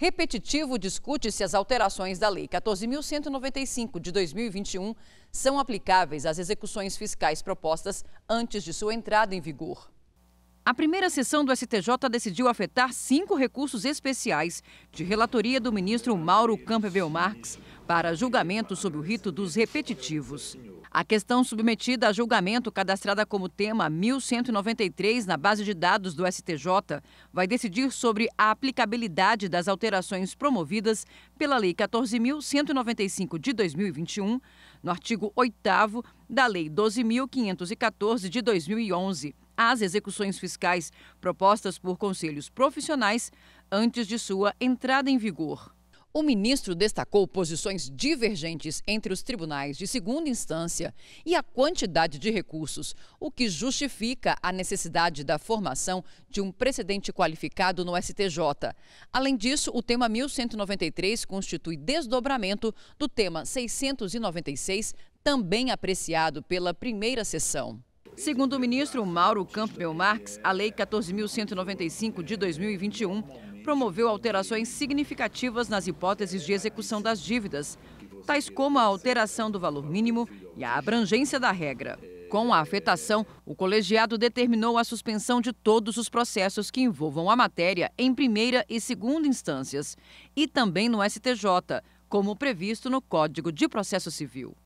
repetitivo discute se as alterações da Lei 14.195 de 2021 são aplicáveis às execuções fiscais propostas antes de sua entrada em vigor. A primeira sessão do STJ decidiu afetar 5 recursos especiais de relatoria do ministro Mauro Campbell Marques para julgamento sob o rito dos repetitivos. A questão submetida a julgamento, cadastrada como tema 1.193 na base de dados do STJ, vai decidir sobre a aplicabilidade das alterações promovidas pela Lei 14.195 de 2021, no artigo 8º da Lei 12.514 de 2011, às execuções fiscais propostas por conselhos profissionais antes de sua entrada em vigor. O ministro destacou posições divergentes entre os tribunais de segunda instância e a quantidade de recursos, o que justifica a necessidade da formação de um precedente qualificado no STJ. Além disso, o tema 1.193 constitui desdobramento do tema 696, também apreciado pela primeira sessão. Segundo o ministro Mauro Campbell Marques, a Lei 14.195 de 2021 promoveu alterações significativas nas hipóteses de execução das dívidas, tais como a alteração do valor mínimo e a abrangência da regra. Com a afetação, o colegiado determinou a suspensão de todos os processos que envolvam a matéria em primeira e segunda instâncias, e também no STJ, como previsto no Código de Processo Civil.